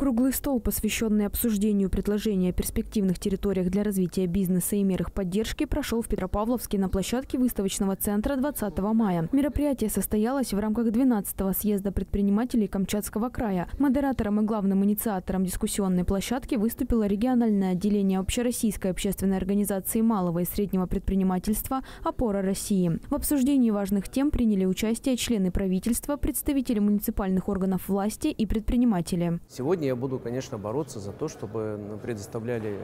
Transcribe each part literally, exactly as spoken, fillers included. Круглый стол, посвященный обсуждению предложений о перспективных территориях для развития бизнеса и мер их поддержки, прошел в Петропавловске на площадке выставочного центра двадцатого мая. Мероприятие состоялось в рамках двенадцатого съезда предпринимателей Камчатского края. Модератором и главным инициатором дискуссионной площадки выступило региональное отделение Общероссийской общественной организации малого и среднего предпринимательства «Опора России». В обсуждении важных тем приняли участие члены правительства, представители муниципальных органов власти и предприниматели. Сегодня я буду, конечно, бороться за то, чтобы предоставляли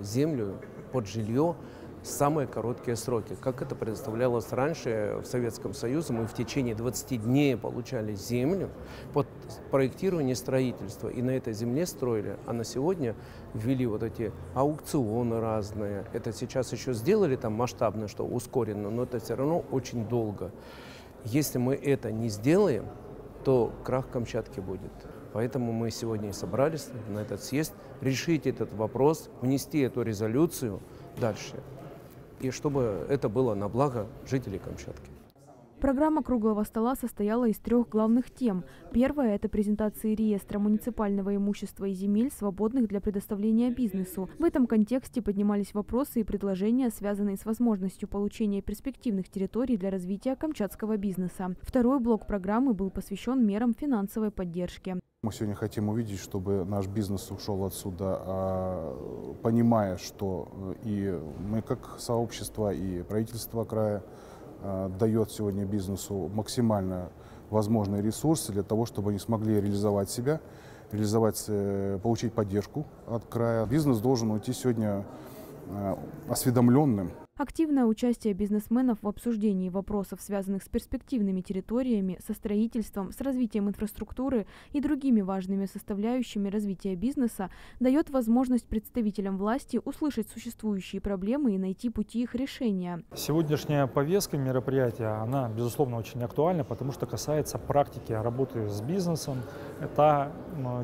землю под жилье в самые короткие сроки, как это предоставлялось раньше в Советском Союзе. Мы в течение двадцати дней получали землю под проектирование строительства, и на этой земле строили. А на сегодня ввели вот эти аукционы разные. Это сейчас еще сделали там масштабно, что ускоренно, но это все равно очень долго. Если мы это не сделаем, то крах Камчатки будет. Поэтому мы сегодня и собрались на этот съезд решить этот вопрос, внести эту резолюцию дальше, и чтобы это было на благо жителей Камчатки. Программа круглого стола состояла из трех главных тем. Первая – это презентации реестра муниципального имущества и земель, свободных для предоставления бизнесу. В этом контексте поднимались вопросы и предложения, связанные с возможностью получения перспективных территорий для развития камчатского бизнеса. Второй блок программы был посвящен мерам финансовой поддержки. Мы сегодня хотим увидеть, чтобы наш бизнес ушел отсюда, понимая, что и мы как сообщество, и правительство края дает сегодня бизнесу максимально возможные ресурсы для того, чтобы они смогли реализовать себя, реализовать, получить поддержку от края. Бизнес должен уйти сегодня осведомленным. Активное участие бизнесменов в обсуждении вопросов, связанных с перспективными территориями, со строительством, с развитием инфраструктуры и другими важными составляющими развития бизнеса, дает возможность представителям власти услышать существующие проблемы и найти пути их решения. Сегодняшняя повестка мероприятия, она, безусловно, очень актуальна, потому что касается практики работы с бизнесом. Это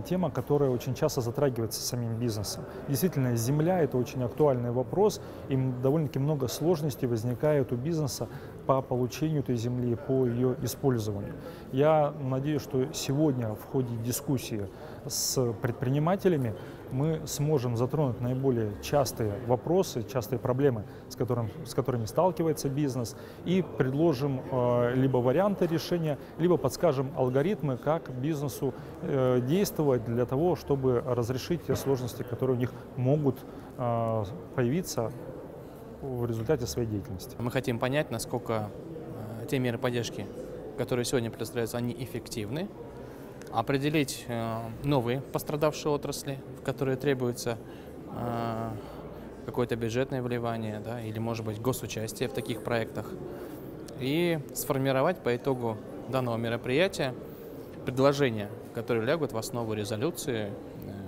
тема, которая очень часто затрагивается самим бизнесом. Действительно, земля – это очень актуальный вопрос, и довольно-таки много сложности возникают у бизнеса по получению этой земли, по ее использованию. Я надеюсь, что сегодня в ходе дискуссии с предпринимателями мы сможем затронуть наиболее частые вопросы, частые проблемы, с которыми, с которыми сталкивается бизнес, и предложим э, либо варианты решения, либо подскажем алгоритмы, как бизнесу э, действовать для того, чтобы разрешить те сложности, которые у них могут э, появиться в результате своей деятельности. Мы хотим понять, насколько те меры поддержки, которые сегодня предоставляются, они эффективны, определить новые пострадавшие отрасли, в которые требуется какое-то бюджетное вливание, да, или, может быть, госучастие в таких проектах, и сформировать по итогу данного мероприятия предложения, которые лягут в основу резолюции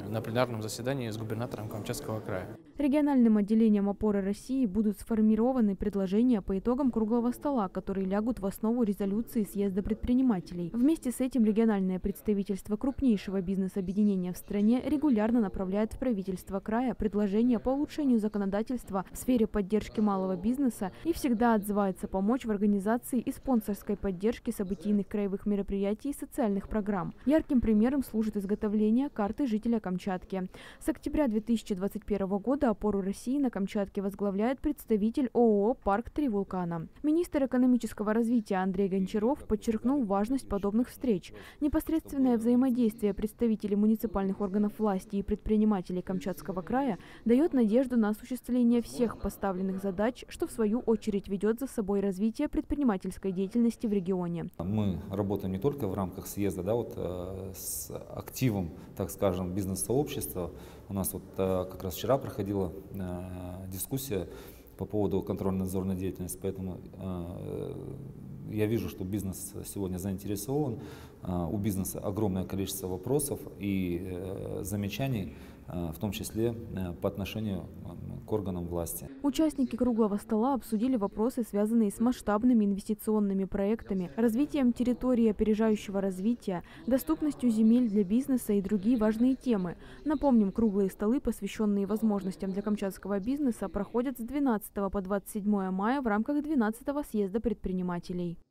на пленарном заседании с губернатором Камчатского края. Региональным отделением «Опоры России» будут сформированы предложения по итогам круглого стола, которые лягут в основу резолюции съезда предпринимателей. Вместе с этим региональное представительство крупнейшего бизнес-объединения в стране регулярно направляет в правительство края предложения по улучшению законодательства в сфере поддержки малого бизнеса и всегда отзывается помочь в организации и спонсорской поддержке событийных краевых мероприятий и социальных программ. Ярким примером служит изготовление карты жителя Камчатки. С октября две тысячи двадцать первого года «Опору России» на Камчатке возглавляет представитель ООО «Парк Три вулкана». Министр экономического развития Андрей Гончаров подчеркнул важность подобных встреч. Непосредственное взаимодействие представителей муниципальных органов власти и предпринимателей Камчатского края дает надежду на осуществление всех поставленных задач, что в свою очередь ведет за собой развитие предпринимательской деятельности в регионе. Мы работаем не только в рамках съезда, да, вот, с активом, так скажем, бизнес-сообщества. У нас вот как раз вчера проходил дискуссия по поводу контрольно-надзорной деятельности, поэтому я вижу, что бизнес сегодня заинтересован, у бизнеса огромное количество вопросов и замечаний, в том числе по отношению к органам власти. Участники круглого стола обсудили вопросы, связанные с масштабными инвестиционными проектами, развитием территории опережающего развития, доступностью земель для бизнеса и другие важные темы. Напомним, круглые столы, посвященные возможностям для камчатского бизнеса, проходят с двенадцатого по двадцать седьмое мая в рамках двенадцатого съезда предпринимателей.